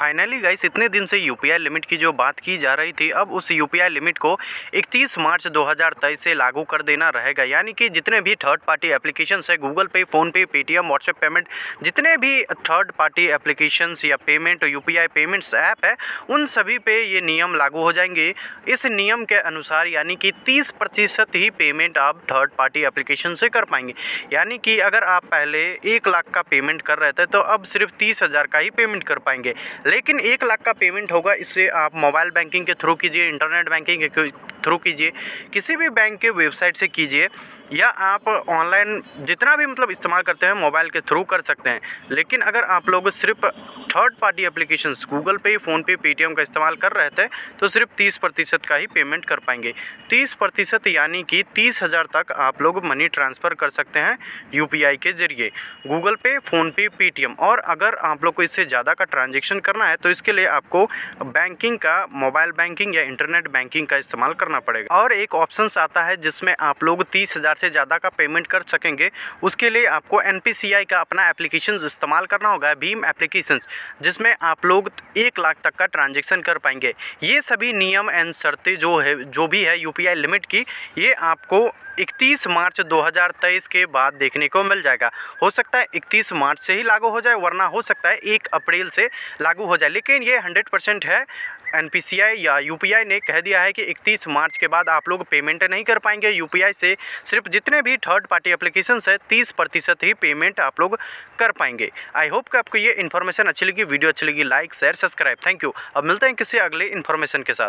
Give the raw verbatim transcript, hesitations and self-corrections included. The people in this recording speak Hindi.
फाइनली गाइस इतने दिन से यूपीआई लिमिट की जो बात की जा रही थी, अब उस यूपीआई लिमिट को इकतीस मार्च दो हज़ार तेईस से लागू कर देना रहेगा। यानी कि जितने भी थर्ड पार्टी एप्लीकेशंस है, Google Pay, PhonePe, Paytm, WhatsApp payment, जितने भी थर्ड पार्टी एप्लीकेशंस या पेमेंट यूपीआई पेमेंट्स ऐप है, उन सभी पे ये नियम लागू हो जाएंगे। इस नियम के अनुसार यानी कि तीस प्रतिशत ही पेमेंट आप थर्ड पार्टी एप्लीकेशन से कर पाएंगे। यानी कि अगर आप पहले एक लाख का पेमेंट कर रहे थे तो अब सिर्फ तीस हज़ार का ही पेमेंट कर पाएंगे। लेकिन एक लाख का पेमेंट होगा, इससे आप मोबाइल बैंकिंग के थ्रू कीजिए, इंटरनेट बैंकिंग के थ्रू कीजिए, किसी भी बैंक के वेबसाइट से कीजिए, या आप ऑनलाइन जितना भी मतलब इस्तेमाल करते हैं मोबाइल के थ्रू कर सकते हैं। लेकिन अगर आप लोग सिर्फ third party applications Google Pay, PhonePe, Paytm का इस्तेमाल कर रहे थे तो सिर्फ तीस प्रतिशत का ही पेमेंट कर पाएंगे। तीस प्रतिशत यानी कि तीस हज़ार तक आप लोग मनी ट्रांसफ़र कर सकते हैं यूपीआई के ज़रिए, गूगल पे, फ़ोनपे, पेटीएम। और अगर आप लोग को इससे ज़्यादा का ट्रांजेक्शन करना है तो इसके लिए आपको बैंकिंग का, मोबाइल बैंकिंग या इंटरनेट बैंकिंग का इस्तेमाल करना पड़ेगा। और एक ऑप्शंस आता है जिसमें आप लोग तीस हज़ार से ज़्यादा का पेमेंट कर सकेंगे। उसके लिए आपको एन पी सी आई का अपना एप्लीकेशन इस्तेमाल करना होगा, भीम एप्लीकेशंस, जिसमें आप लोग एक लाख तक का ट्रांजैक्शन कर पाएंगे। ये सभी नियम एंड शर्तें जो है, जो भी है यूपीआई लिमिट की, ये आपको इकतीस मार्च दो हज़ार तेईस के बाद देखने को मिल जाएगा। हो सकता है इकतीस मार्च से ही लागू हो जाए, वरना हो सकता है एक अप्रैल से लागू हो जाए। लेकिन ये सौ परसेंट है, एन पी सी आई या यूपीआई ने कह दिया है कि इकतीस मार्च के बाद आप लोग पेमेंट नहीं कर पाएंगे यूपीआई से। सिर्फ जितने भी थर्ड पार्टी एप्लीकेशंस है तीस प्रतिशत ही पेमेंट आप लोग कर पाएंगे। आई होप कि आपको ये इन्फॉर्मेशन अच्छी लगी, वीडियो अच्छी लगी। Like, share, subscribe. Thank you. अब मिलते हैं किसी अगले इन्फॉर्मेशन के साथ।